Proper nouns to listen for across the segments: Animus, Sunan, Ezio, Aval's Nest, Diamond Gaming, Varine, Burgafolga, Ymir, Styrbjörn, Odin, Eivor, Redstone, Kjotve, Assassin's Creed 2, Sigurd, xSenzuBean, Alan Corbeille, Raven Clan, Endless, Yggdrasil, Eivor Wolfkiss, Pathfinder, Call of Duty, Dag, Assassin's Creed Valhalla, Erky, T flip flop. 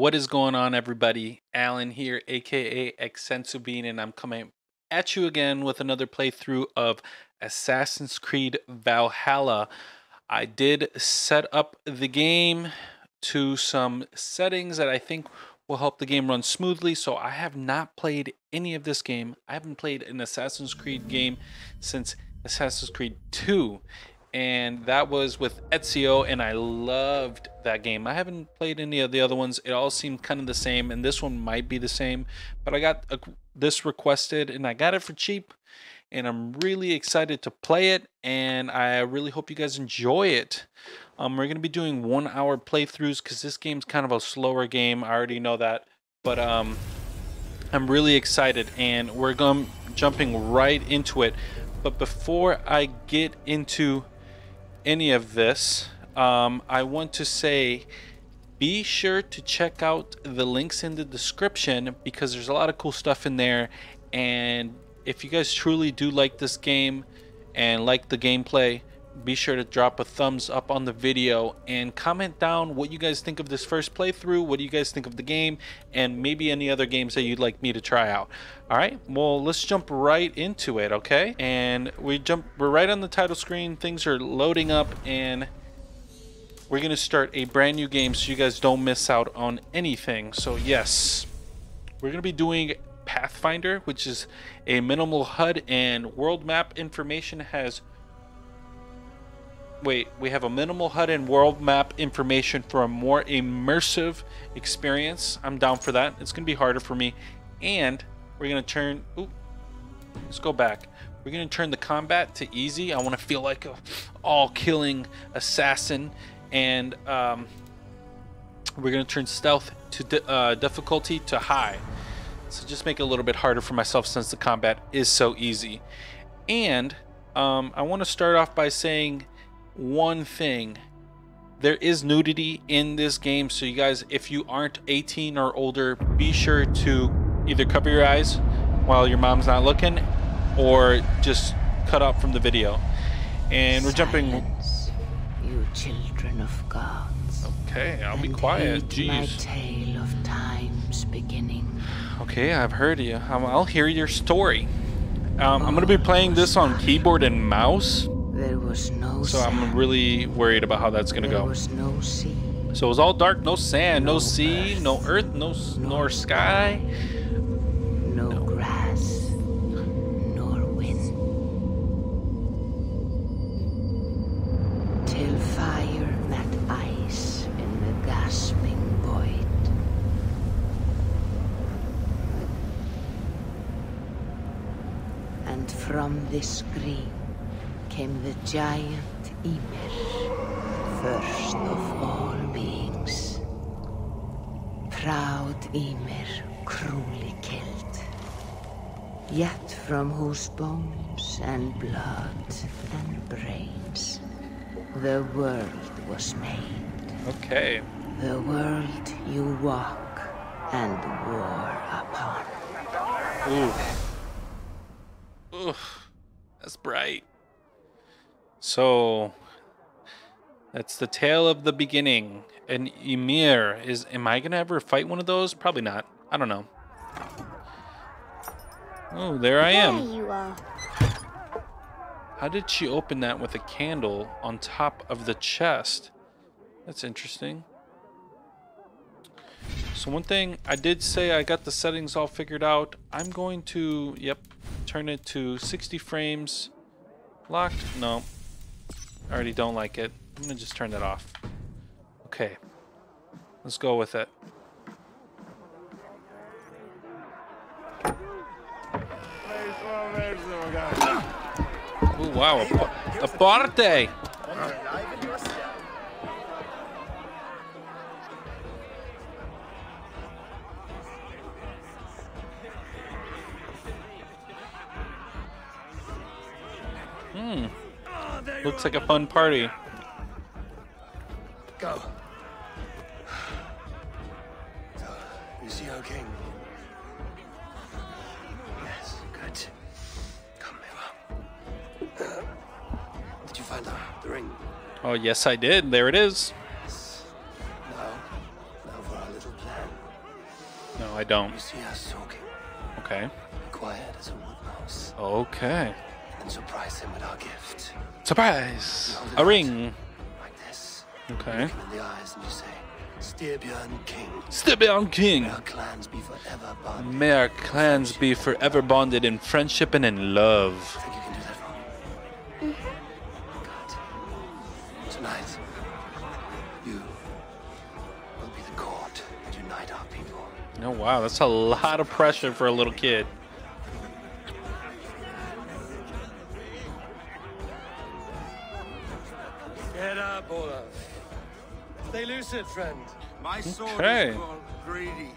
What is going on, everybody? Alan here, aka xSenzuBean, and I'm coming at you again with another playthrough of Assassin's Creed Valhalla. I did set up the game to some settings that I think will help the game run smoothly, so I have not played any of this game. I haven't played an Assassin's Creed game since Assassin's Creed 2. And that was with Ezio, and I loved that game. I haven't played any of the other ones. It all seemed kind of the same, and this one might be the same. But I got this requested, and I got it for cheap, and I'm really excited to play it, and I really hope you guys enjoy it. We're going to be doing one-hour playthroughs because this game's kind of a slower game. I already know that, but I'm really excited, and we're jumping right into it. But before I get into any of this, I want to say be sure to check out the links in the description because there's a lot of cool stuff in there. And if you guys truly do like this game and like the gameplay, be sure to drop a thumbs up on the video and comment down what you guys think of this first playthrough, what do you guys think of the game, and maybe any other games that you'd like me to try out. All right, well, let's jump right into it, okay? And we're right on the title screen. Things are loading up, and we're gonna start a brand new game so you guys don't miss out on anything. So yes, we're gonna be doing Pathfinder, which is a minimal HUD and world map information has we have a minimal HUD and world map information for a more immersive experience. I'm down for that. It's going to be harder for me. And we're going to turn... Ooh, let's go back. We're going to turn the combat to easy. I want to feel like an all-killing assassin. And we're going to turn stealth to difficulty to high. So just make it a little bit harder for myself since the combat is so easy. And I want to start off by saying... one thing, there is nudity in this game, so you guys, if you aren't 18 or older, be sure to either cover your eyes while your mom's not looking or just cut off from the video. And we're silence, jumping you children of gods. Okay, I'll be quiet. Jeez. My tale of time's beginning. Okay, I've heard you. I'll hear your story. I'm gonna be playing this on keyboard and mouse. There was no sand. I'm really worried about how that's gonna go. There was no sea. So it was all dark, no sand, no sea, earth, no earth, nor sky, no grass, nor wind. Till fire met ice in the gasping void. And from this green came the giant Ymir, first of all beings. Proud Ymir, cruelly killed, yet from whose bones and blood and brains the world was made. Okay. The world you walk and war upon. Ooh. Oof. That's bright. So, that's the tale of the beginning. And Ymir is... Am I going to ever fight one of those? Probably not. I don't know. Oh, there I am. There you are. How did she open that with a candle on top of the chest? That's interesting. So one thing, I did say I got the settings all figured out. I'm going to, yep, turn it to 60 frames. Locked? No. I already don't like it. I'm gonna just turn that off. Okay, let's go with it. Oh wow, a party! Hmm. Looks like a fun party. Go. So, is he okay? Yes, good. Come here. Did you find the ring? Oh, yes, I did. There it is. Yes. Now for our little plan. I don't. Okay. Quiet as a wood mouse. Okay. And surprise him with our gift. Surprise! A ring. Like this. Okay. Look him in the eyes and you say, Styrbjörn King. Styrbjörn King. May our clans be forever bonded. May our clans be forever bonded in friendship and in love. I think you can do that for me. Mm-hmm. God. Tonight, you will be the court and unite our people. Oh wow, that's a lot of pressure for a little kid. Get up, Olaf. Stay lucid, friend. My sword is called greedy.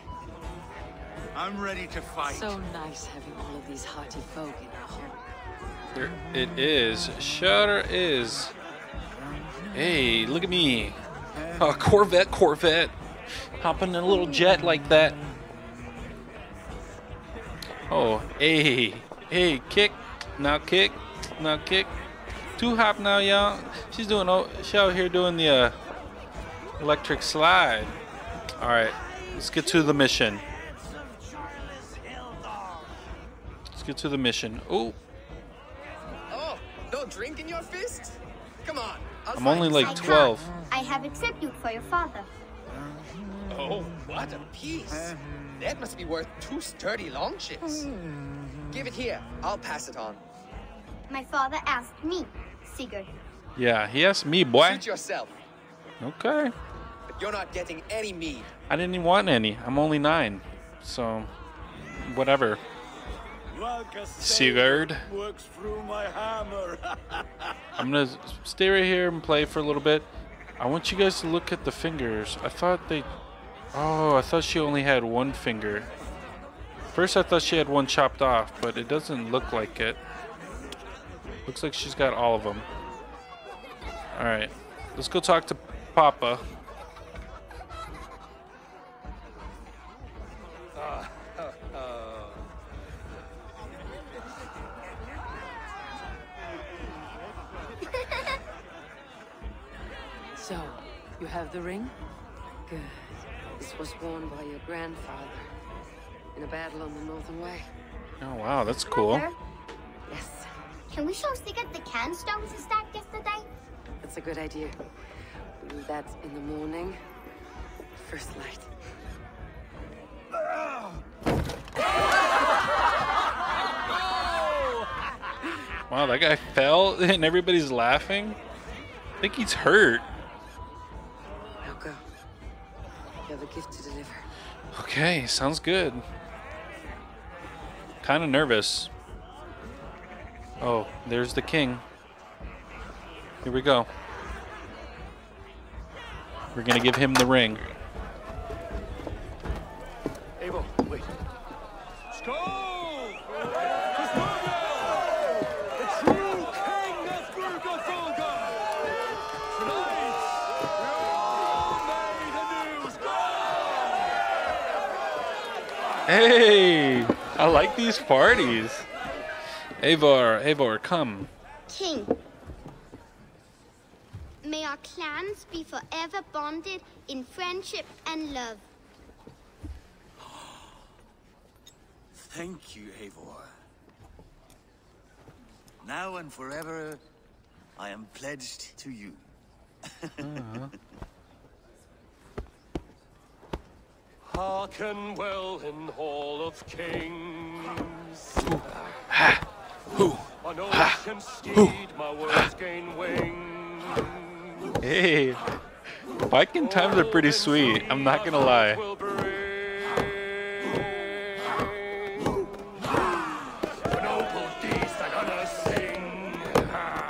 I'm ready to fight. So nice having all of these hearty folk in our home. There it is. Sure is. Hey, look at me. A Corvette. Hopping in a little jet like that. Oh, hey, kick. Now kick. Two hop now, y'all. She's doing, oh, she out here doing the, electric slide. All right, let's get to the mission. Ooh. Oh, no drink in your fist? Come on. I'm only like 12. I have a tribute for your father. Oh, what a piece. That must be worth 2 sturdy long ships. Give it here. I'll pass it on. My father asked me, Sigurd. Yeah, he asked me, boy. Suit yourself. Okay. But you're not getting any mead. I didn't even want any. I'm only 9. So, whatever. Sigurd. Works through my hammer. I'm going to stay right here and play for a little bit. I want you guys to look at the fingers. I thought they... Oh, I thought she only had 1 finger. First, I thought she had 1 chopped off, but it doesn't look like it. Looks like she's got all of them. All right. Let's go talk to Papa. So, you have the ring? Good. This was worn by your grandfather in a battle on the Northern Way. Oh, wow, that's cool. Yes. Can we show Sigurd the can stones his dad yesterday? That's a good idea. We'll do that in the morning. First light. Wow, that guy fell and everybody's laughing. I think he's hurt. Now go. You have a gift to deliver. Okay, sounds good. Kind of nervous. Oh, there's the king. Here we go. We're gonna give him the ring. Eivor, wait. Skål! The true king of Burgafolga! Tonight, we're all made anew. Skål! Hey! I like these parties. Eivor, come. King. May our clans be forever bonded in friendship and love. Thank you, Eivor. Now and forever, I am pledged to you. Hearken well in Hall of Kings. Ooh. Ha. Ooh. On ocean steed, my words gain wings. Hey, Viking times are pretty sweet, I'm not gonna lie.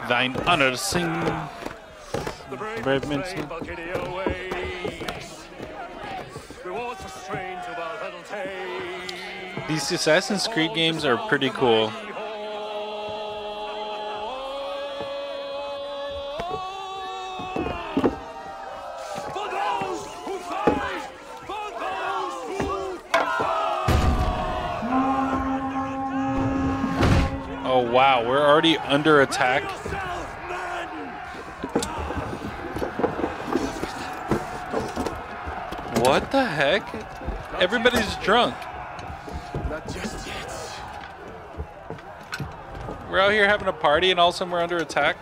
Thine honor sing. The brave men sing. These Assassin's Creed games are pretty cool. Wow, we're already under attack. What the heck? Everybody's drunk. Not just yet. We're out here having a party and all of a sudden we're under attack.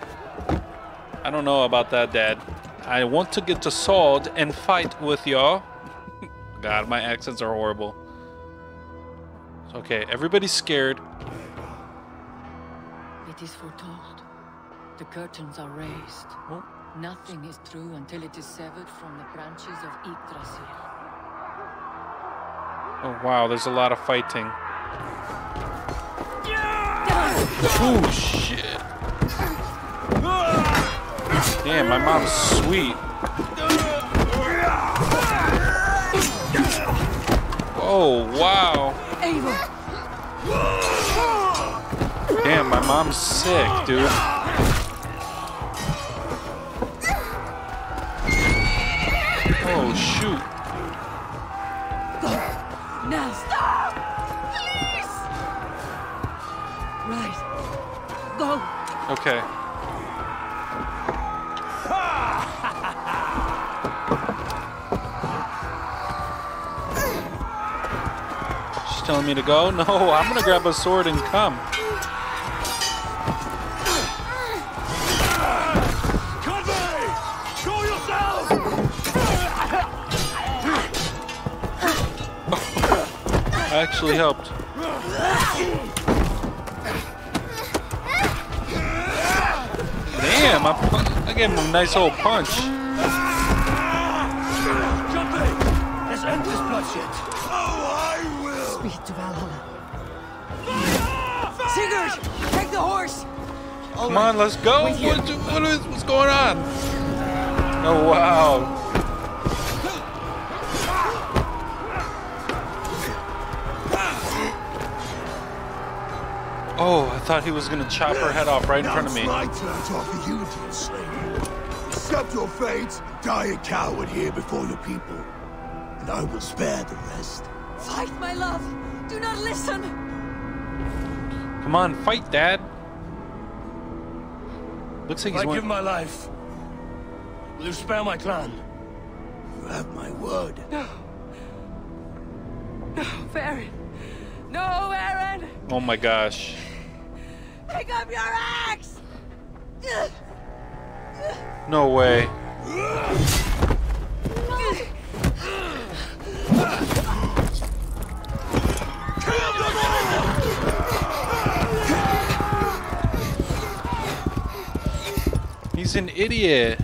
I don't know about that, Dad. I want to get to sword and fight with y'all. God, my accents are horrible. Okay, everybody's scared. It is foretold. The curtains are raised. What? Nothing is true until it is severed from the branches of Yggdrasil. Oh wow, there's a lot of fighting. Oh shit. Damn, my mom's sweet. Oh wow. Damn, my mom's sick, dude. Oh shoot. Now stop! Please! Right. Go. Okay. She's telling me to go? No, I'm gonna grab a sword and come. Actually helped. Damn, I gave him a nice old punch. Let's end this bloodshed. Oh, I will. Speed to Valhalla. Sigurd, take the horse. Come on, let's go. What's going on? Oh wow. Oh, I thought he was gonna chop her head off right in front of me. Now it's my turn to offer you to enslave. Accept your fate, die a coward here before your people, and I will spare the rest. Fight, my love. Do not listen. Come on, fight, Dad. Looks like he's. I give my life. Will you spare my clan? You have my word. No. No, Baron. No, Aaron! Oh my gosh. Pick up your axe! No way. He's an idiot.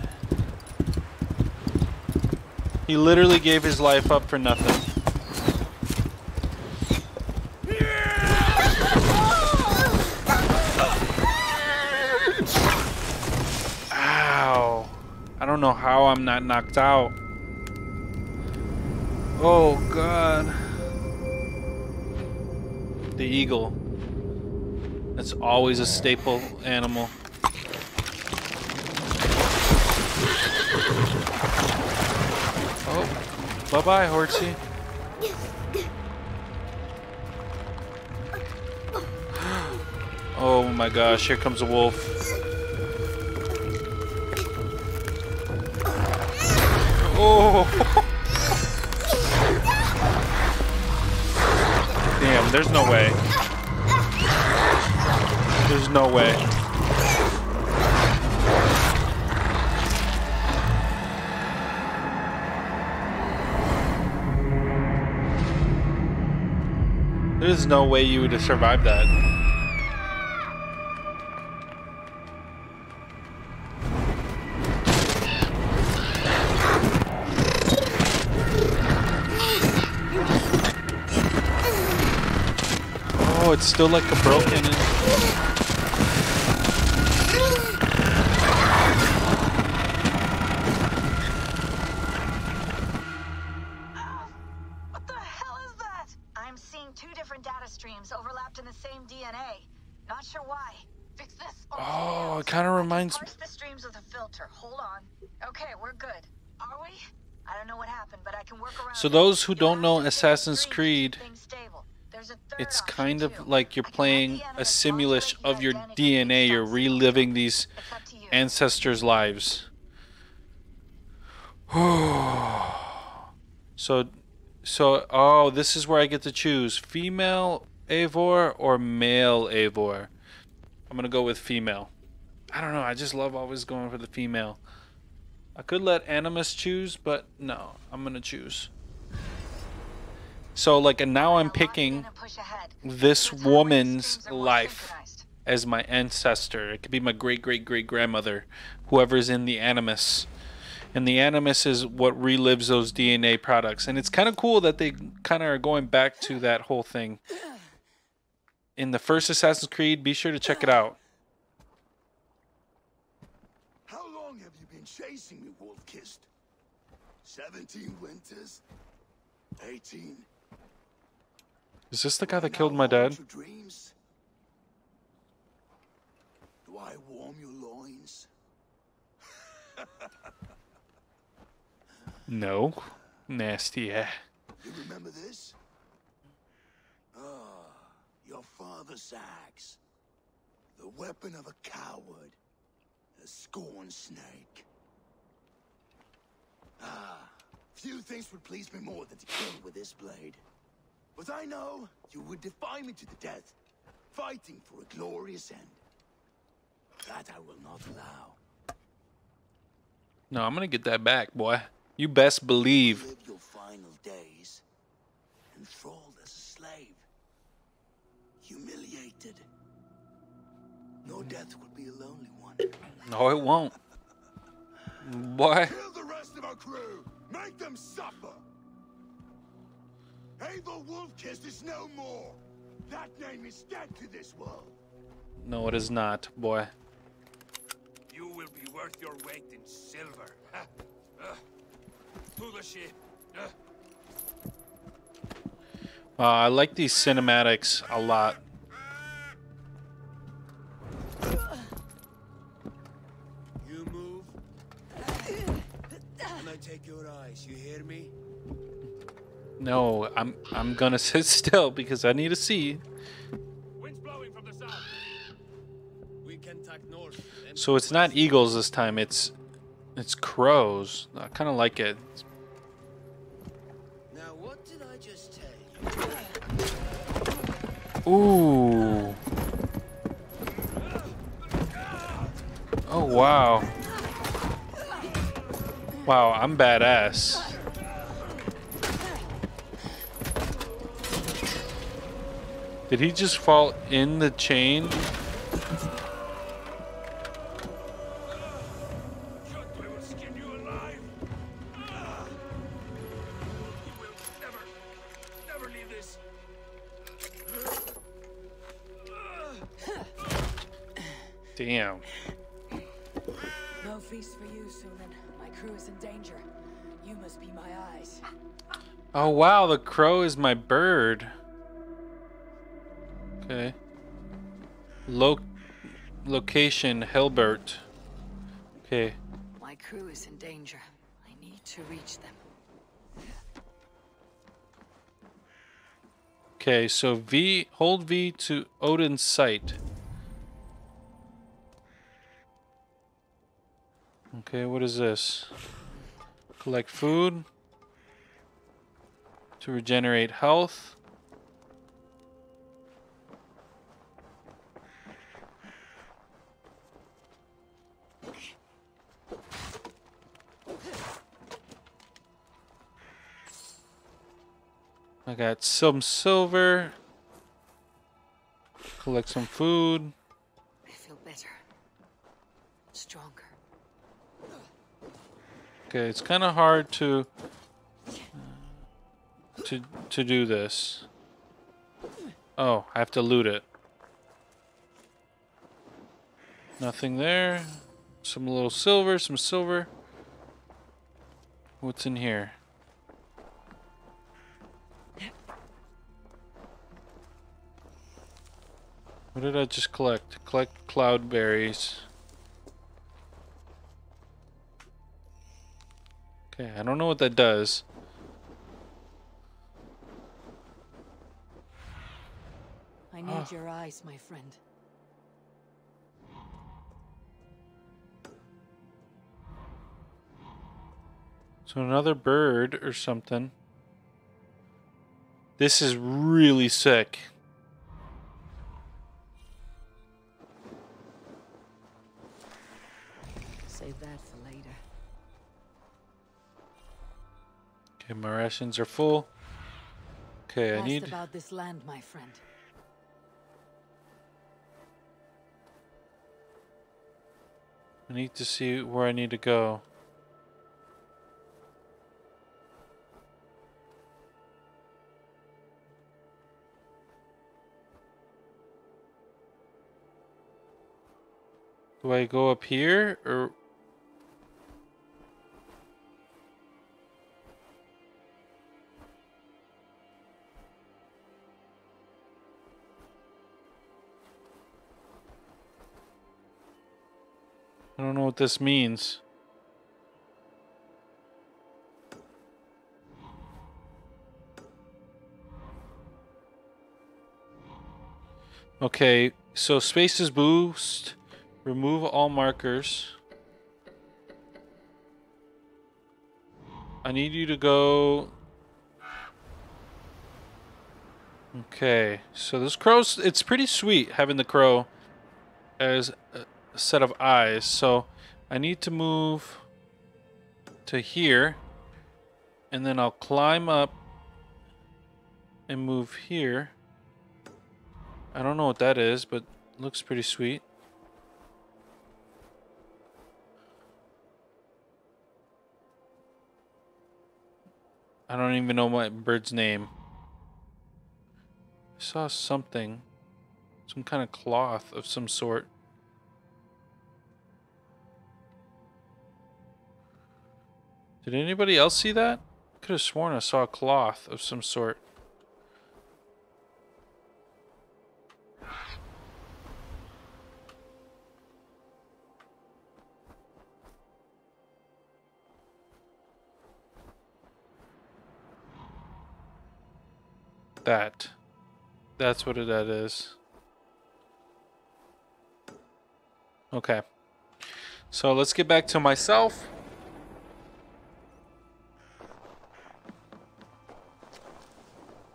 He literally gave his life up for nothing. I don't know how I'm not knocked out. Oh god. The eagle. That's always a staple animal. Oh, bye-bye, horsey. Oh my gosh, here comes a wolf. Oh. Damn, there's no way. There's no way. There's no way you would have survived that. Oh, it's still like a broken. What the hell is that? I'm seeing two different data streams overlapped in the same DNA. Not sure why. Fix this. Oh, it kind of reminds me. Parse the streams with a filter. Hold on. Okay, we're good. Are we? I don't know what happened, but I can work around. So those who don't know Assassin's Creed. It's kind of like you're playing a simulation of your DNA. You're reliving these ancestors' lives. So So, oh, this is where I get to choose female Eivor or male Eivor. I'm going to go with female. I don't know. I just love always going for the female. I could let Animus choose, but no, I'm going to choose. So, like, and now I'm picking this woman's life as my ancestor. It could be my great-great-great-grandmother, whoever's in the Animus. And the Animus is what relives those DNA products. And it's kind of cool that they kind of are going back to that whole thing. In the first Assassin's Creed, be sure to check it out. How long have you been chasing me, Wolf-Kissed? 17 winters? 18. Is this the guy that killed my dad? Dreams? Do I warm your loins? No. Nasty, yeah. You remember this? Ah, your father's axe. The weapon of a coward. A scorn snake. Ah, few things would please me more than to kill with this blade. But I know you would defy me to the death, fighting for a glorious end. That I will not allow. No, I'm gonna get that back, boy. You best believe. Live your final days enthralled as a slave, humiliated. Your death will be a lonely one. No, it won't. Boy. Kill the rest of our crew. Make them suffer. Eivor Wolfkiss is no more. That name is dead to this world. No, it is not, boy. You will be worth your weight in silver. To the ship. I like these cinematics a lot. You move, and I take your eyes. You hear me? No, I'm gonna sit still because I need to see. Wind's blowing from the south. We can tack north. So it's not eagles this time. It's crows. I kind of like it. Now what did I just tell you? Ooh. Oh wow. Wow, I'm badass. Did he just fall in the chain? Damn. No feast for you, Sunan. My crew is in danger. You must be my eyes. Oh wow, the crow is my bird. Okay. Location Helbert. Okay. My crew is in danger. I need to reach them. Okay, so hold V to Odin's sight. Okay, what is this? Collect food to regenerate health. I got some silver. Collect some food. I feel better. Stronger. Okay, it's kind of hard to do this. Oh, I have to loot it. Nothing there. Some little silver, some silver. What's in here? What did I just collect? Collect cloud berries. Okay, I don't know what that does. I need your eyes, my friend. So another bird or something. This is really sick. Save that for later. Okay, my rations are full. Okay, I need about this land, my friend. I need to see where I need to go. Do I go up here, or...? I don't know what this means. Okay, so space is boost. Remove all markers. I need you to go... Okay, so this crow's... It's pretty sweet having the crow as... set of eyes, so I need to move to here and then I'll climb up and move here. I don't know what that is, but it looks pretty sweet. I don't even know my bird's name. I saw something, some kind of cloth of some sort. Did anybody else see that? I could have sworn I saw a cloth of some sort. That. That's what that is. Okay. So let's get back to myself.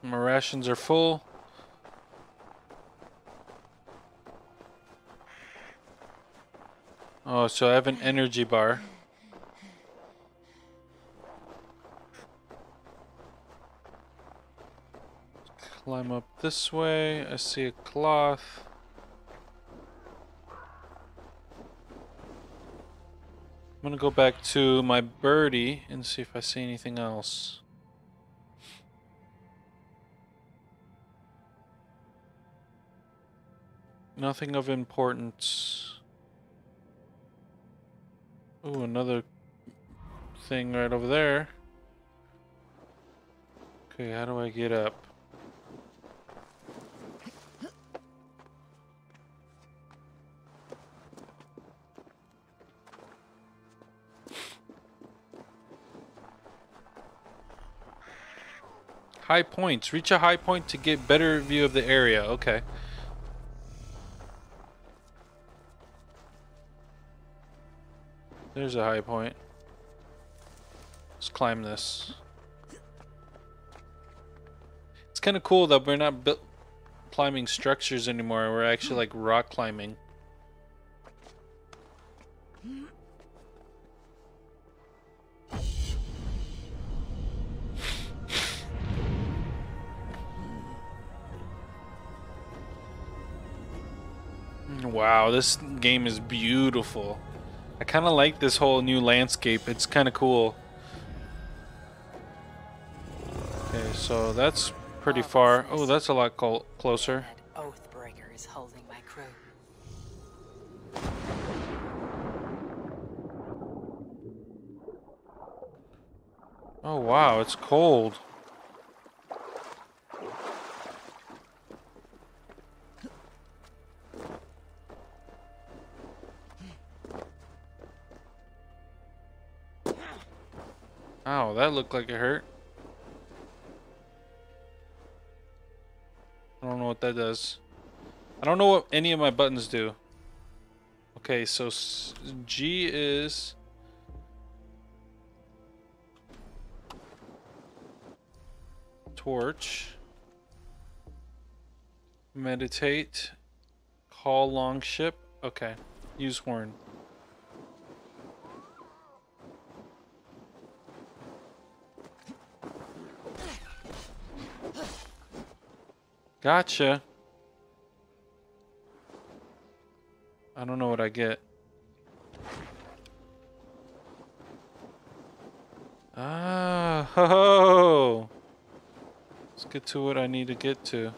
My rations are full. Oh, so I have an energy bar. Climb up this way. I see a cloth. I'm gonna go back to my birdie and see if I see anything else. Nothing of importance. Ooh, another thing right over there. Okay, how do I get up? High points. Reach a high point to get better view of the area. Okay. There's a high point. Let's climb this. It's kind of cool that we're not climbing structures anymore. We're actually like rock climbing. Wow, this game is beautiful. I kind of like this whole new landscape. It's kind of cool. Okay, so that's pretty far. Oh, that's a lot closer. Oathbreaker is holding my crew. Oh wow, it's cold. Ow, that looked like it hurt. I don't know what that does. I don't know what any of my buttons do. Okay, so G is... torch. Meditate. Call longship. Okay. Use horn. Gotcha. I don't know what I get. Ah, ho ho! Let's get to what I need to get to.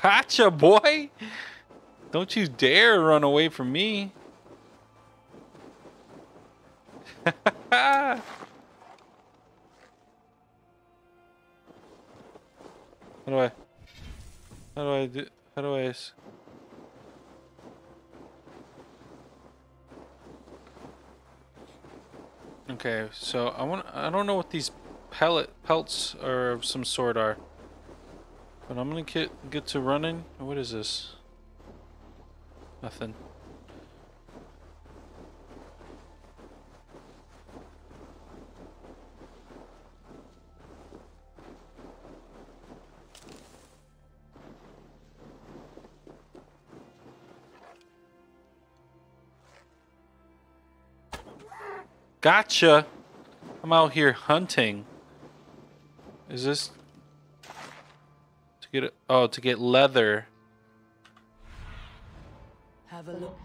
Gotcha, boy! Don't you dare run away from me. I how do I okay, so I don't know what these pelts or of some sort are, but I'm gonna get to running. What is this? Nothing. Gotcha! I'm out here hunting. Is this to get it? Oh, to get leather. Have a look.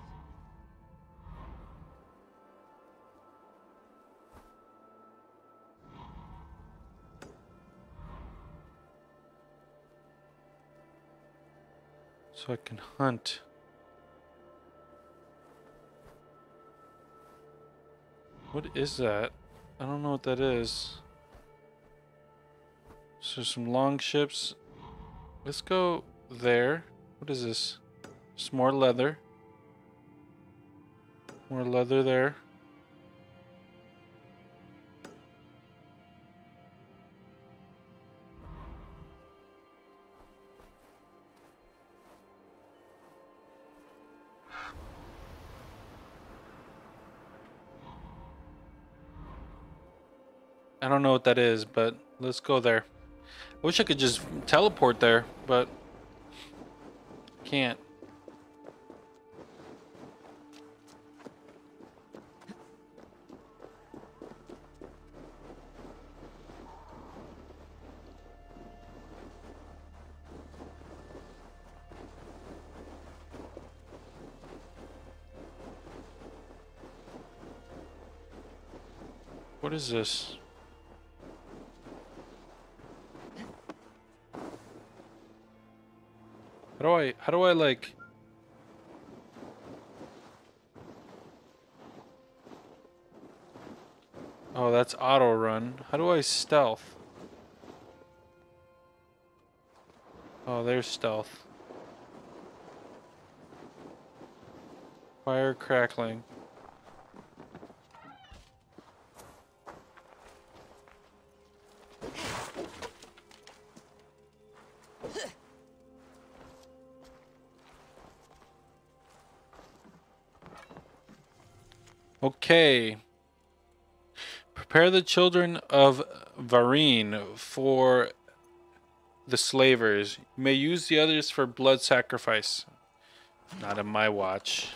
So I can hunt. What is that? I don't know what that is. So some long ships. Let's go there. What is this? Some more leather. More leather there. I don't know what that is, but let's go there. I wish I could just teleport there, but can't. What is this? How do I like? Oh, that's auto run. How do I stealth? Oh, there's stealth. Fire crackling. Okay. Prepare the children of Varine for the slavers. You may use the others for blood sacrifice. Not in my watch.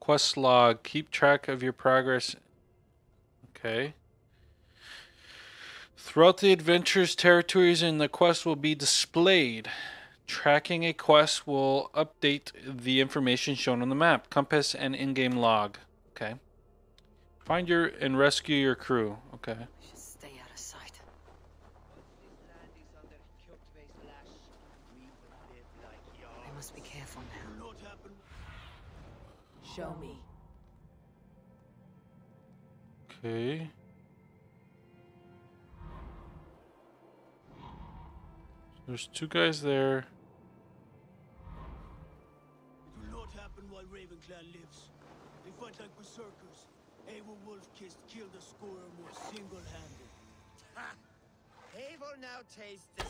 Quest log. Keep track of your progress. Okay. Throughout the adventure's territories and the quest will be displayed. Tracking a quest will update the information shown on the map, compass, and in-game log. Okay. Find your and rescue your crew. Okay. We should stay out of sight. I must be careful now. Show me. Okay. There's two guys there. It will not happen while Raven Clan lives. They fight like berserkers. Eivor Wolf kissed killed a score or more single-handed. Ha! Eivor now tastes this.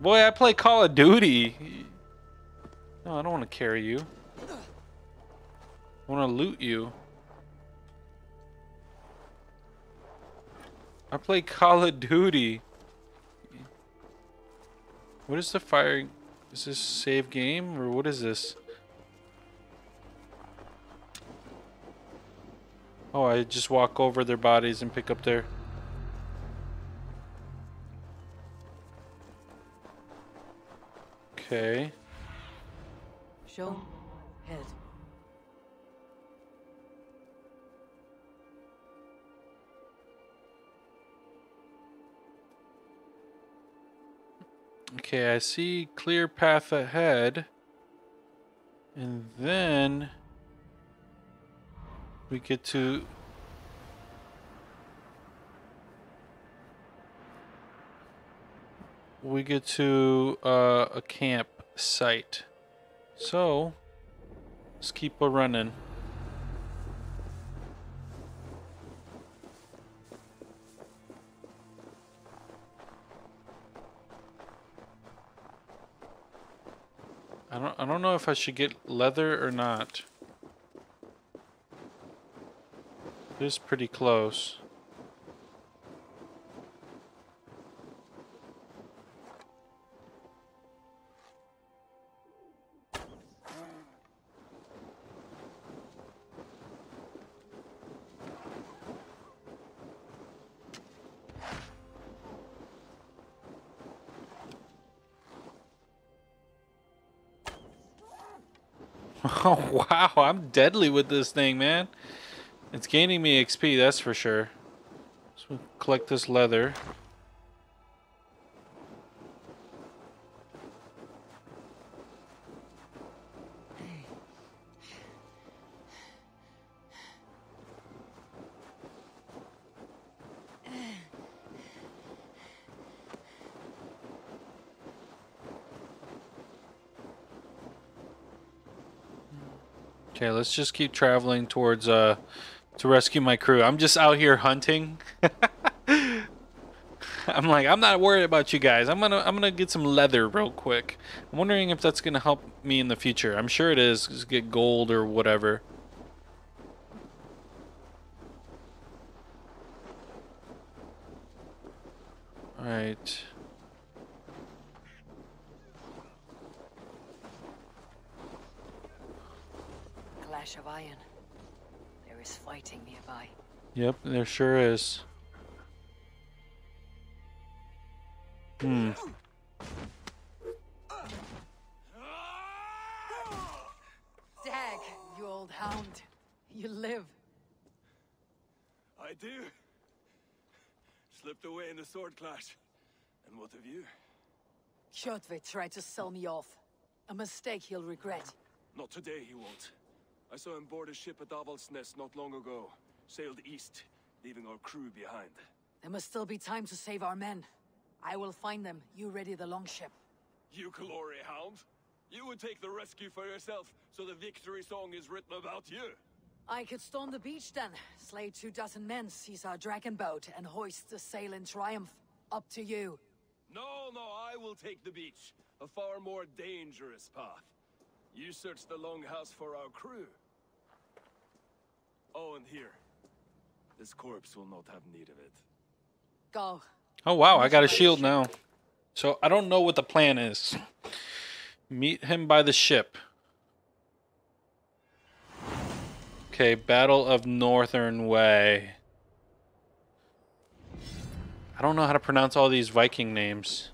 Boy, I play Call of Duty. No, I don't want to carry you. I want to loot you. I play Call of Duty. What is the firing? Is this save game or what is this? Oh, I just walk over their bodies and pick up their... Okay. Show head. Okay, I see clear path ahead. And then we get to... We get to a camp site. So, let's keep a running. I don't know if I should get leather or not. This is pretty close. Oh, wow, I'm deadly with this thing, man. It's gaining me XP, that's for sure. So we'll collect this leather. Okay, let's just keep traveling towards to rescue my crew. I'm just out here hunting. I'm like, I'm not worried about you guys. I'm gonna get some leather real quick. I'm wondering if that's gonna help me in the future. I'm sure it is. Just get gold or whatever. All right. Of iron. There is fighting nearby. Yep, there sure is. Hmm. Dag, you old hound. You live. I do. Slipped away in the sword clash. And what of you? Kjotve tried to sell me off. A mistake he'll regret. Not today he won't. I saw him board a ship at Aval's Nest not long ago. Sailed east, leaving our crew behind. There must still be time to save our men. I will find them. You ready the long ship. You glory hound! You would take the rescue for yourself, so the victory song is written about you! I could storm the beach then, slay 24 men, seize our dragon boat, and hoist the sail in triumph. Up to you. No, I will take the beach. A far more dangerous path. You search the longhouse for our crew. Oh, and here. This corpse will not have need of it. Go. Oh, wow. I got a shield now. So I don't know what the plan is. Meet him by the ship. Okay, Battle of Northern Way. I don't know how to pronounce all these Viking names.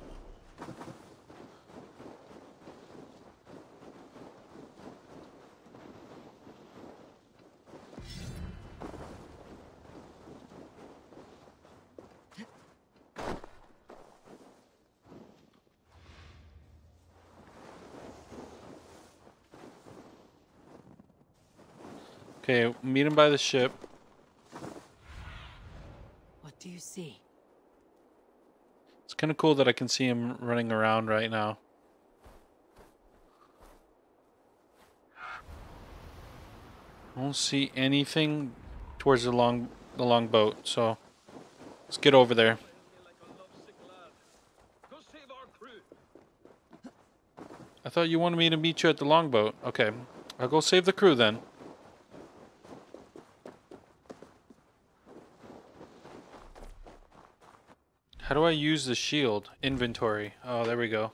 Okay, meet him by the ship. What do you see? It's kind of cool that I can see him running around right now. I don't see anything towards the long boat, so let's get over there. I thought you wanted me to meet you at the longboat. Okay, I'll go save the crew then. How do I use the shield? Inventory. Oh, there we go.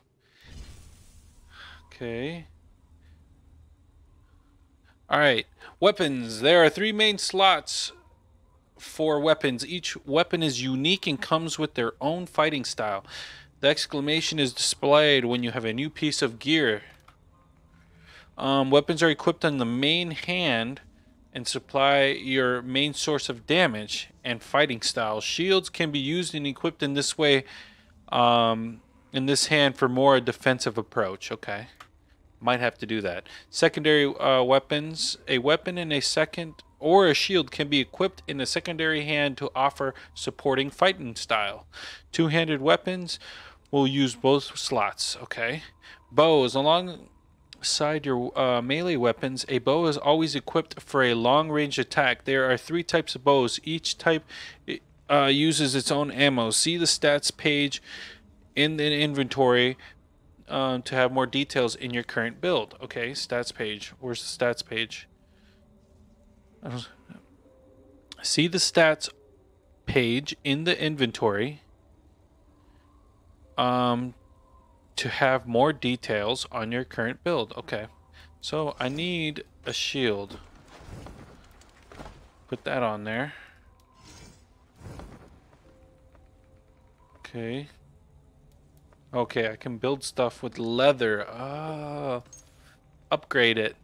Okay. Alright. Weapons. There are 3 main slots for weapons. Each weapon is unique and comes with their own fighting style. The exclamation is displayed when you have a new piece of gear. Weapons are equipped on the main hand and supply your main source of damage and fighting style. Shields can be used and equipped in this way, in this hand for more defensive approach. Okay. Might have to do that. Secondary weapons. A weapon in a second or a shield can be equipped in a secondary hand to offer supporting fighting style. Two-handed weapons will use both slots. Okay. Bows. Alongside your melee weapons, a bow is always equipped for a long-range attack. There are 3 types of bows. Each type uses its own ammo. See the stats page in the inventory to have more details in your current build. Okay, stats page. Where's the stats page? See the stats page in the inventory to have more details on your current build. Okay, so I need a shield. Put that on there. Okay. Okay, I can build stuff with leather. Upgrade it.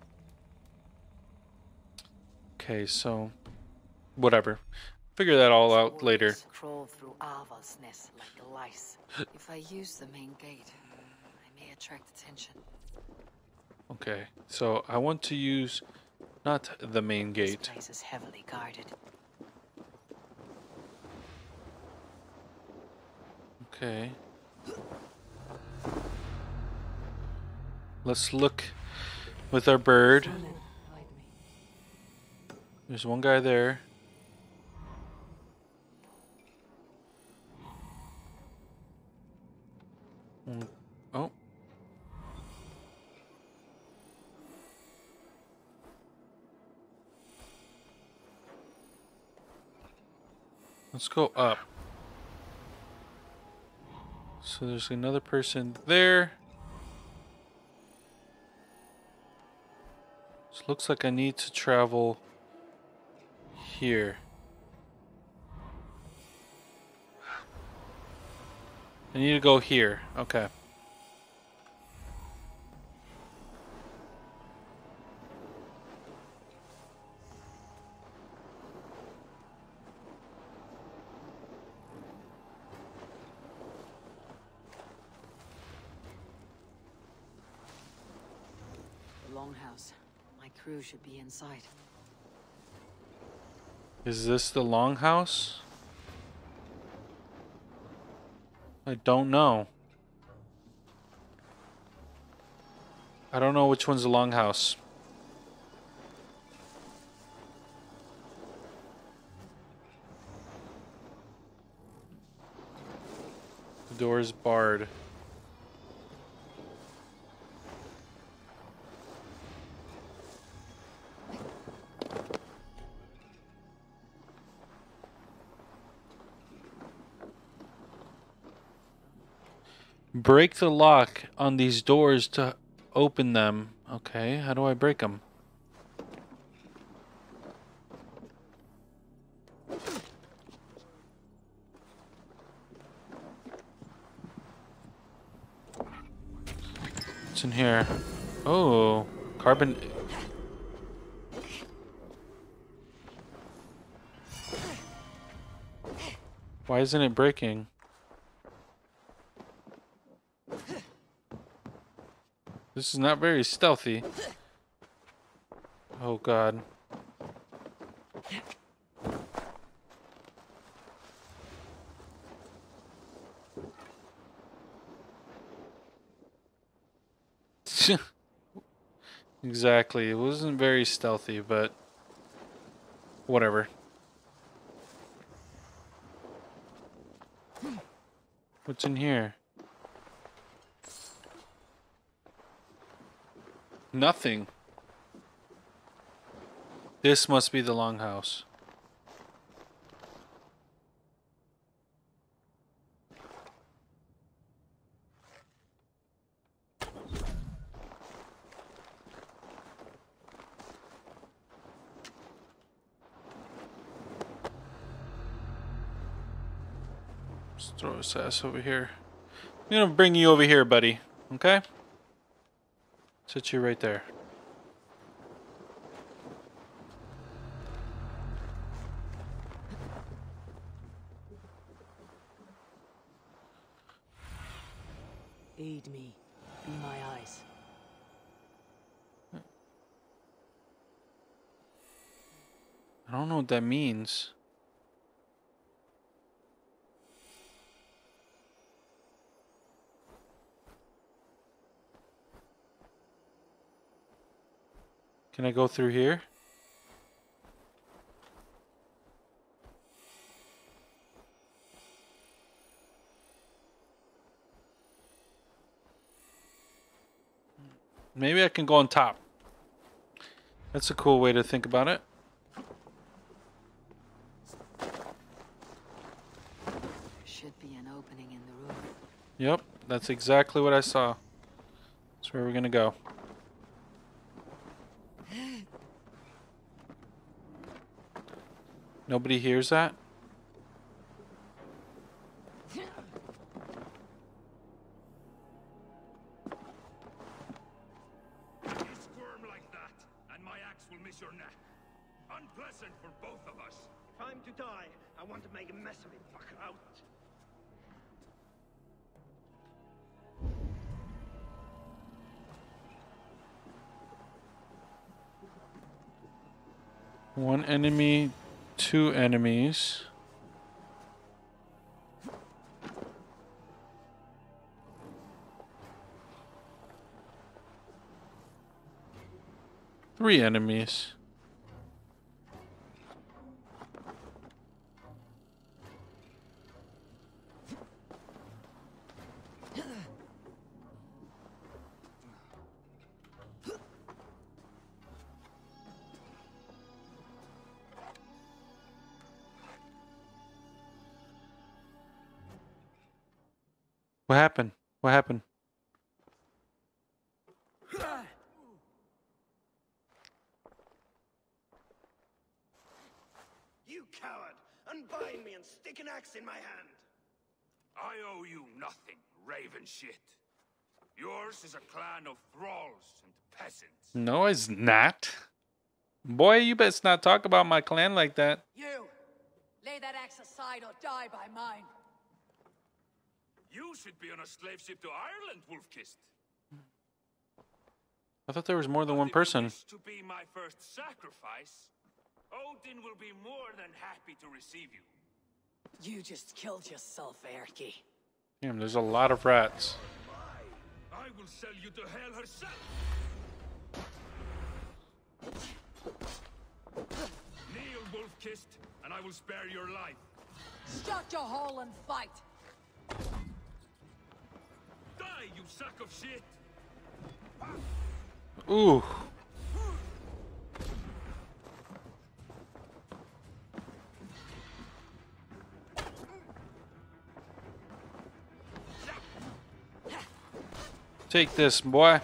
Okay, so whatever. Figure that all out later. Crawl through Arva's nest like lice. If I use the main gate, I may attract attention. Okay, so I want to use not the main gate. This place is heavily guarded. Okay. Let's look with our bird. There's one guy there. Oh. Let's go up. So there's another person there. This looks like I need to travel here. I need to go here. Okay. The longhouse. My crew should be inside. Is this the longhouse? I don't know. I don't know which one's the longhouse. The door is barred. Break the lock on these doors to open them. Okay, how do I break them? What's in here? Oh, carbon. Why isn't it breaking? This is not very stealthy. Oh god. Exactly. It wasn't very stealthy, but whatever. What's in here? Nothing. This must be the longhouse. Let's throw his ass over here. I'm gonna bring you over here, buddy. Okay? Sit you right there. Aid me, be my eyes. I don't know what that means. Can I go through here? Maybe I can go on top. That's a cool way to think about it. There should be an opening in the roof. Yep, that's exactly what I saw. That's where we're gonna go. Nobody hears that? One enemy, two enemies. Three enemies. What happened? What happened? You coward! Unbind me and stick an axe in my hand! I owe you nothing, raven shit. Yours is a clan of thralls and peasants. No, it's not. Boy, you best not talk about my clan like that. You! Lay that axe aside or die by mine. You should be on a slave ship to Ireland, Wolfkist. I thought there was more than one person. If you wish to be my first sacrifice, Odin will be more than happy to receive you. You just killed yourself, Erky. Damn, there's a lot of rats. I will sell you to hell herself. Kneel, Wolfkist, and I will spare your life. Shut your hole and fight. You sack of shit. Ooh. Take this, boy.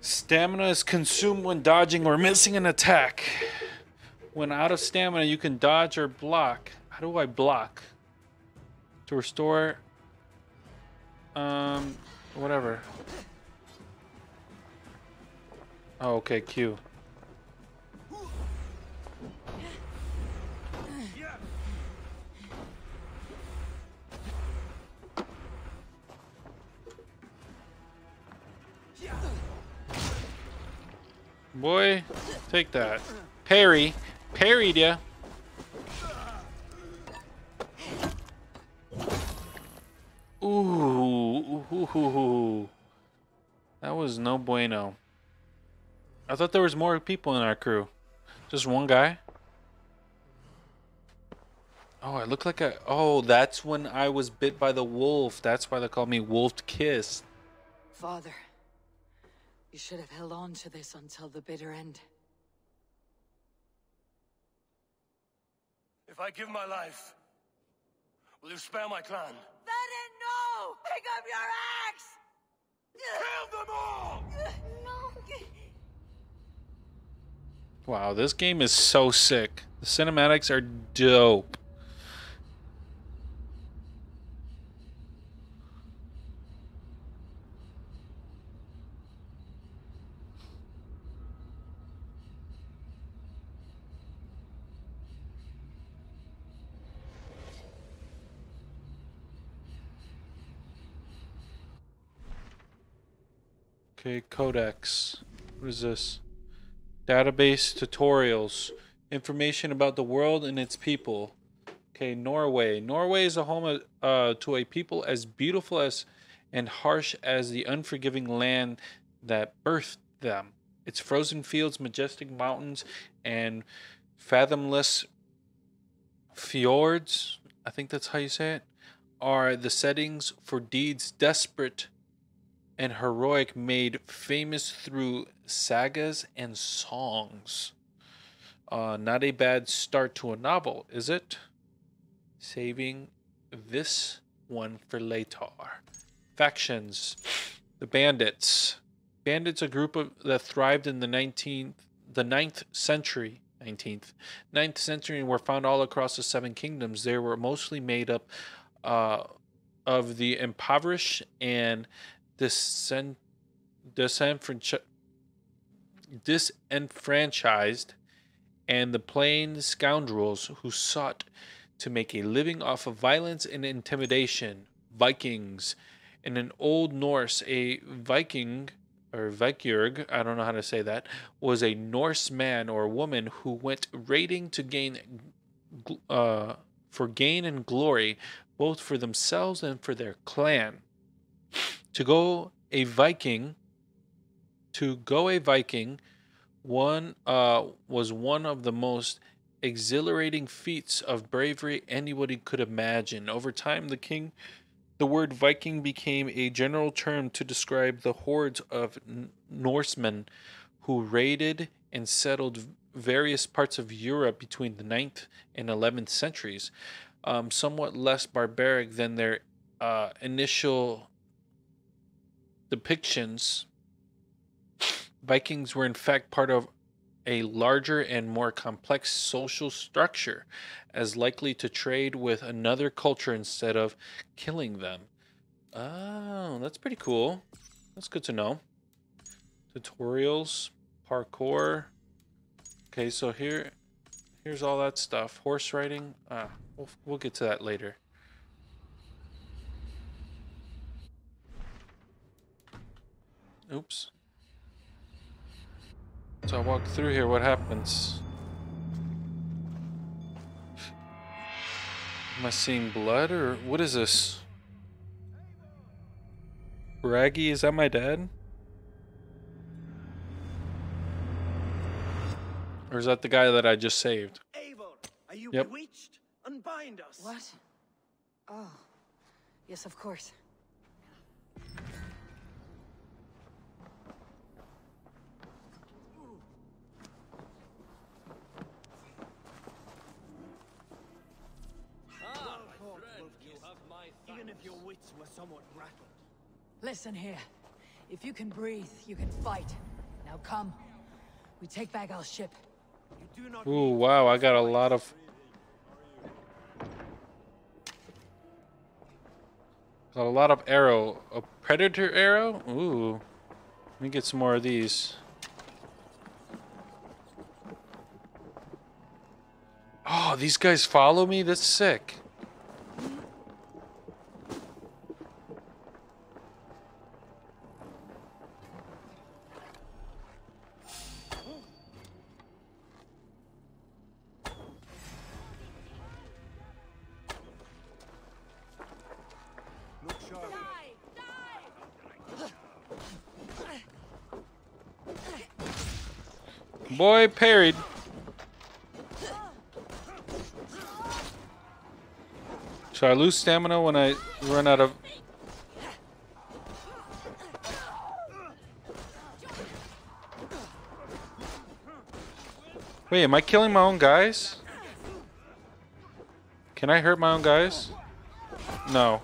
Stamina is consumed when dodging or missing an attack. When out of stamina, you can dodge or block. How do I block? To restore... whatever. Oh, okay, Q. Boy, take that. Parry. Parried ya. Ooh. That was no bueno. I thought there was more people in our crew. Just one guy? Oh, I look like I... Oh, that's when I was bit by the wolf. That's why they call me Wolfed Kiss. Father, you should have held on to this until the bitter end. If I give my life, will you spare my clan? Then no! Pick up your axe! Kill them all! No. Wow, this game is so sick. The cinematics are dope. Okay, Codex. What is this? Database tutorials. Information about the world and its people. Okay, Norway. Norway is a home to a people as beautiful as and harsh as the unforgiving land that birthed them. Its frozen fields, majestic mountains, and fathomless fjords, I think that's how you say it, are the settings for deeds desperate and heroic, made famous through sagas and songs. Not a bad start to a novel, is it? Saving this one for later. Factions. The Bandits. Bandits, a group that thrived in the ninth century and were found all across the Seven Kingdoms. They were mostly made up of the impoverished and disenfranchised and the plain scoundrels who sought to make a living off of violence and intimidation. Vikings. In an Old Norse, a Viking, or Vikjurg, I don't know how to say that, was a Norse man or woman who went raiding to gain for gain and glory, both for themselves and for their clan. To go a Viking was one of the most exhilarating feats of bravery anybody could imagine. Over time, the word Viking became a general term to describe the hordes of Norsemen who raided and settled various parts of Europe between the 9th and 11th centuries, somewhat less barbaric than their initial depictions. Vikings were in fact part of a larger and more complex social structure, as likely to trade with another culture instead of killing them. Oh, that's pretty cool. That's good to know. Tutorials, parkour. Okay, so here's all that stuff. Horse riding. We'll get to that later. Oops. So I walk through here, what happens? Am I seeing blood or what is this? Raggy, is that my dad? Or is that the guy that I just saved? Eivor, are you bewitched? Unbind us. What? Oh, yes, of course. Even if your wits were somewhat rattled. Listen here. If you can breathe, you can fight. Now come. We take back our ship. You do not. Ooh, wow, I got a lot of... Got a lot of arrow. A predator arrow? Ooh. Let me get some more of these. Oh, these guys follow me? That's sick. Boy parried. Should I lose stamina when I run out of... Wait, am I killing my own guys? Can I hurt my own guys? No.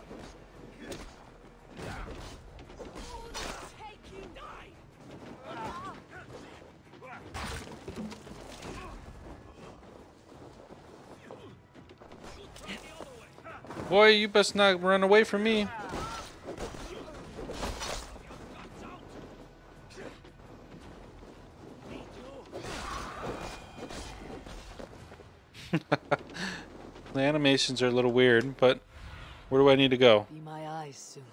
Boy, you best not run away from me. The animations are a little weird, but where do I need to go? Be my eyes, Sunan.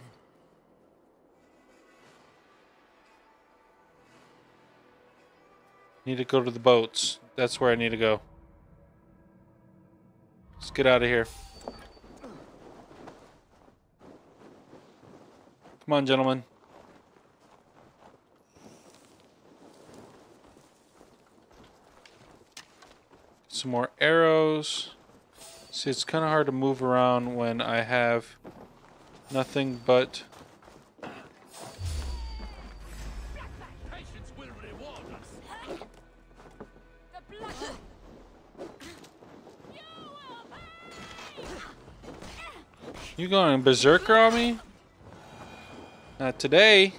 Need to go to the boats. That's where I need to go. Let's get out of here. Come on, gentlemen. Some more arrows. See, it's kind of hard to move around when I have nothing but... Patience will reward us. You going berserker on me? Not today.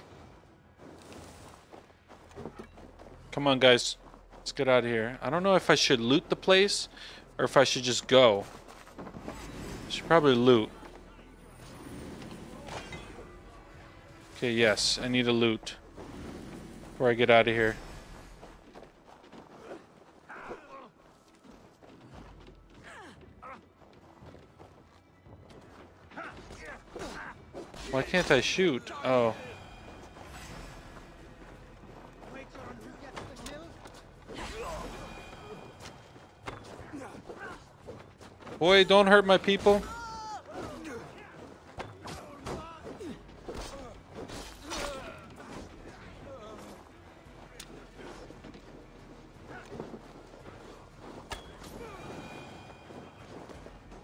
Come on, guys. Let's get out of here. I don't know if I should loot the place or if I should just go. Should probably loot. Okay, yes. I need to loot before I get out of here. Why can't I shoot? Oh. Boy, don't hurt my people.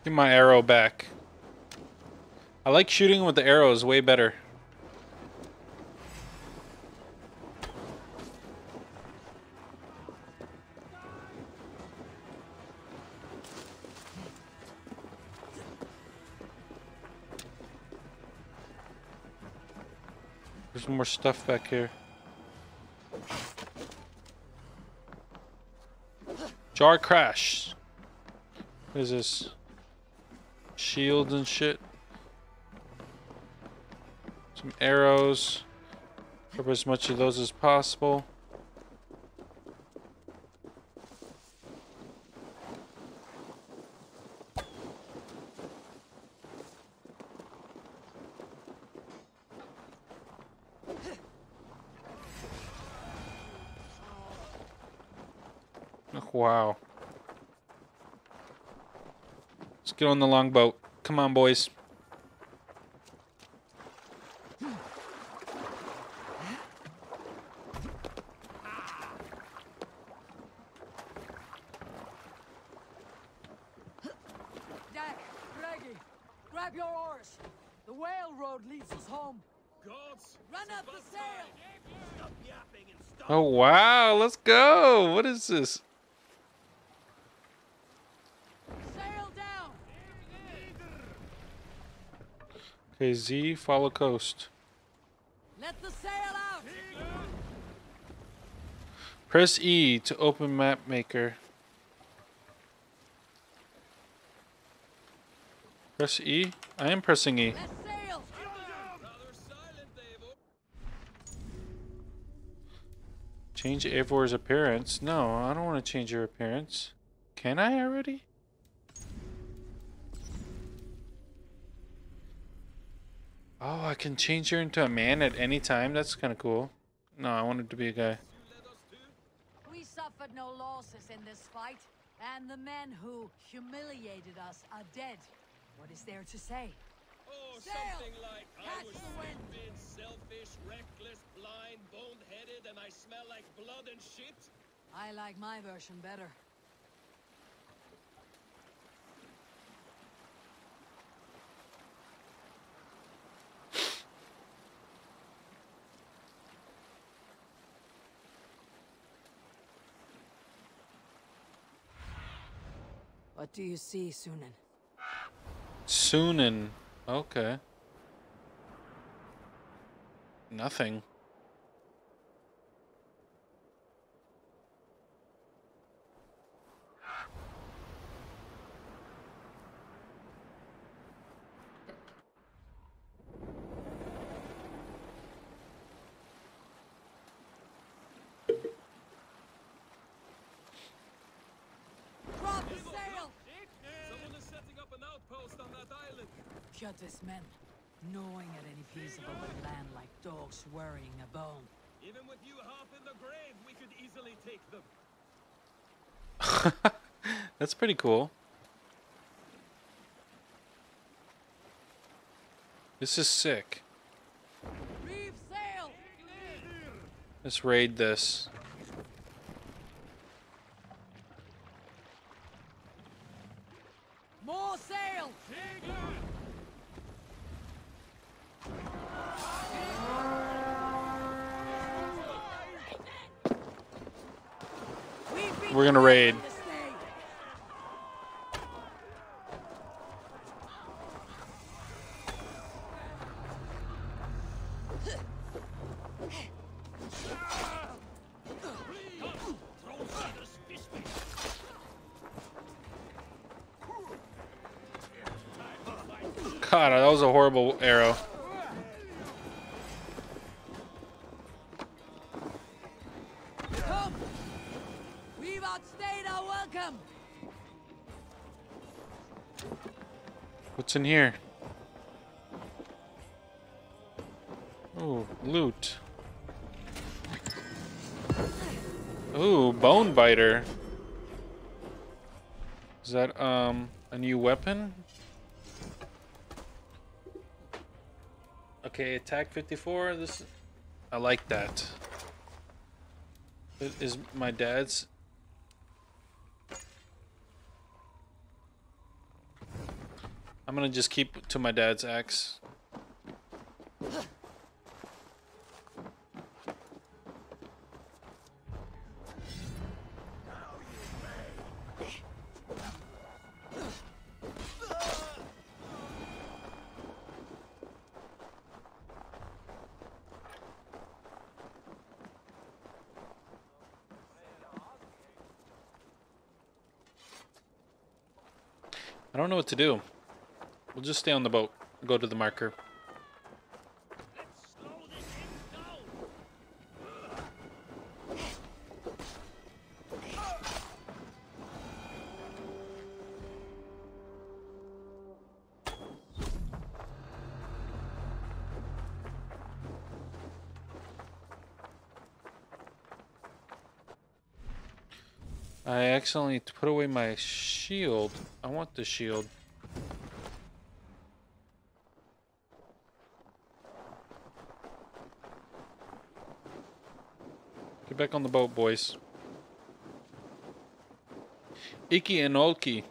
Give my arrow back. I like shooting with the arrows way better. There's more stuff back here. Jar crash. What is this? Shields and shit. Some arrows. Grab as much of those as possible. Oh, wow. Let's get on the longboat. Come on, boys. Oh wow, let's go. What is this? Sail down. Okay, Z, follow coast. Let the sail out. Press E to open map maker. Press E? I am pressing E. Change Eivor's appearance. No, I don't want to change your appearance. Can I already? Oh, I can change her into a man at any time. That's kind of cool. No, I wanted to be a guy. We suffered no losses in this fight, and the men who humiliated us are dead. What is there to say? Oh, something like I was stupid, selfish, reckless, blind, bone-headed, and I smell like blood and shit. I like my version better. What do you see, Sunan? Sunan. Okay. Nothing. Kjotve's men, gnawing at any piece of open land like dogs worrying a bone. Even with you half in the grave, we could easily take them. That's pretty cool. This is sick. Reef sail! Let's raid this. More sail! We're gonna raid. God, that was a horrible arrow. What's in here? Oh, loot. Oh, bone biter. Is that a new weapon? Okay, attack 54. This, I like that. It is my dad's. I'm gonna just keep to my dad's axe. I don't know what to do. We'll just stay on the boat. Go to the marker. Let's slow this thing down. I accidentally put away my shield. I want the shield. Back on the boat, boys. Iki and Olki.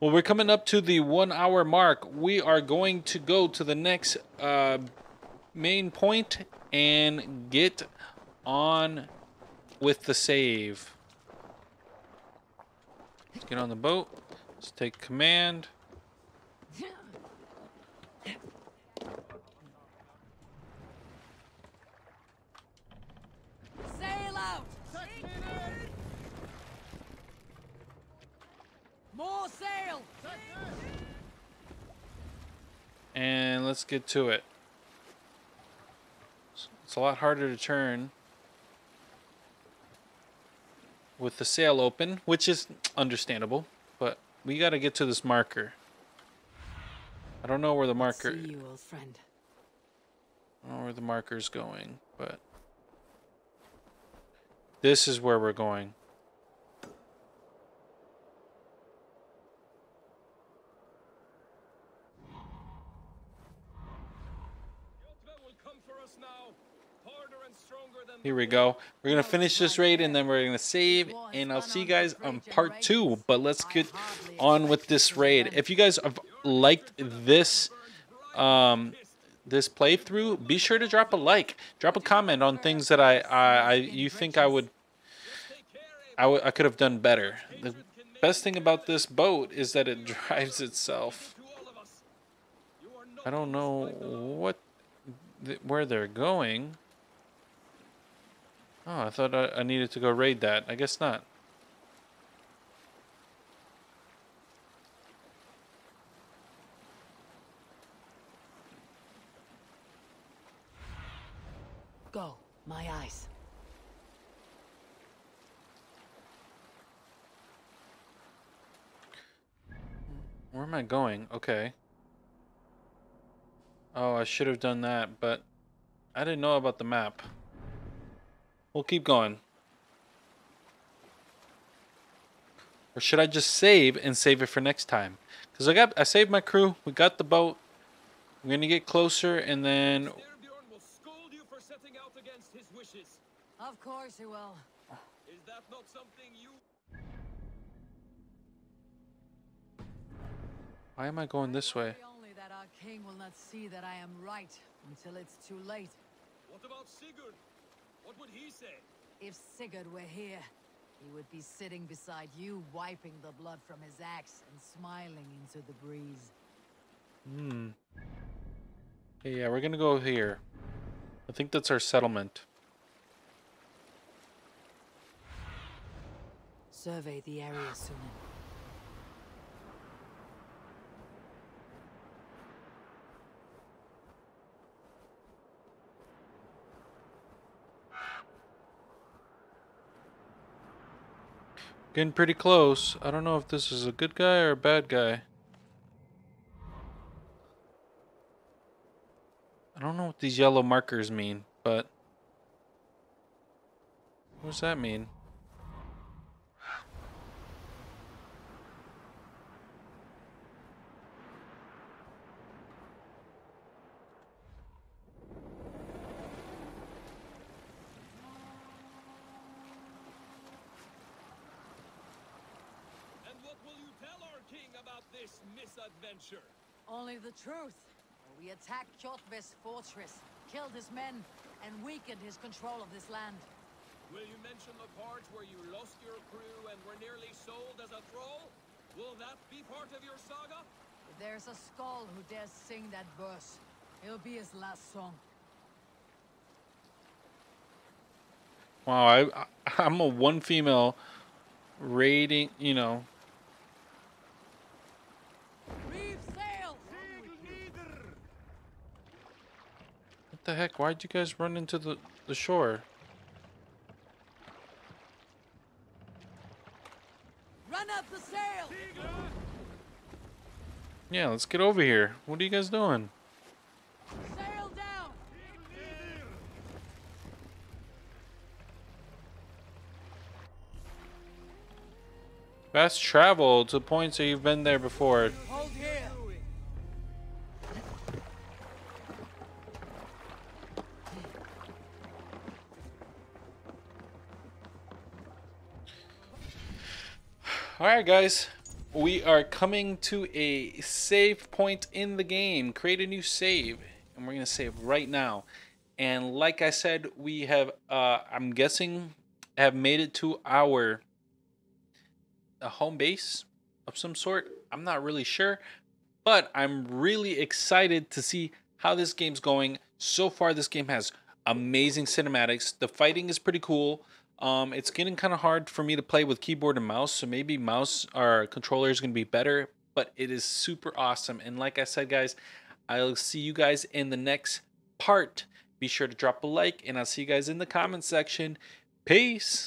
Well, we're coming up to the 1 hour mark. We are going to go to the next main point and get on with the save. Let's get on the boat. Let's take command. And let's get to it. It's a lot harder to turn with the sail open, which is understandable, but we got to get to this marker. I don't know where the marker is. I don't know where the marker is going, but this is where we're going. Here we go. We're going to finish this raid and then we're going to save, and I'll see you guys on part 2. But let's get on with this raid. If you guys have liked this this playthrough, be sure to drop a like, drop a comment on things that you think I could have done better. The best thing about this boat is that it drives itself. I don't know where they're going. Oh, I thought I needed to go raid that. I guess not. Go, my eyes. Where am I going? Okay. Oh, I should have done that, but I didn't know about the map. We'll keep going. Or should I just save and save it for next time? Because I saved my crew. We got the boat. We're going to get closer and then... Styrbjörn will scold you for setting out against his wishes. Of course he will. Is that not something you... Why am I going this way? Only that our king will not see that I am right until it's too late. What about Sigurd? What would he say? If Sigurd were here, he would be sitting beside you, wiping the blood from his axe and smiling into the breeze. Hmm. Okay, yeah, we're gonna go here. I think that's our settlement. Survey the area, Sunan. Getting pretty close. I don't know if this is a good guy or a bad guy. I don't know what these yellow markers mean, but... What does that mean? Misadventure. Only the truth. We attacked Kjotve's fortress, killed his men, and weakened his control of this land. Will you mention the part where you lost your crew and were nearly sold as a thrall? Will that be part of your saga? If there's a skull who dares sing that verse, it'll be his last song. Wow, I'm a one female raiding, you know. What the heck? Why'd you guys run into the shore? Run up the sail! Yeah, let's get over here. What are you guys doing? Sail down! Fast travel to points where you've been there before. Hold here. Alright guys, we are coming to a save point in the game. Create a new save, and we're going to save right now. And like I said, we have, I'm guessing, have made it to our home base of some sort. I'm not really sure, but I'm really excited to see how this game's going. So far, this game has amazing cinematics. The fighting is pretty cool. It's getting kind of hard for me to play with keyboard and mouse, so maybe mouse or controller is going to be better, but it is super awesome. And like I said, guys, I'll see you guys in the next part. Be sure to drop a like, and I'll see you guys in the comment section. Peace!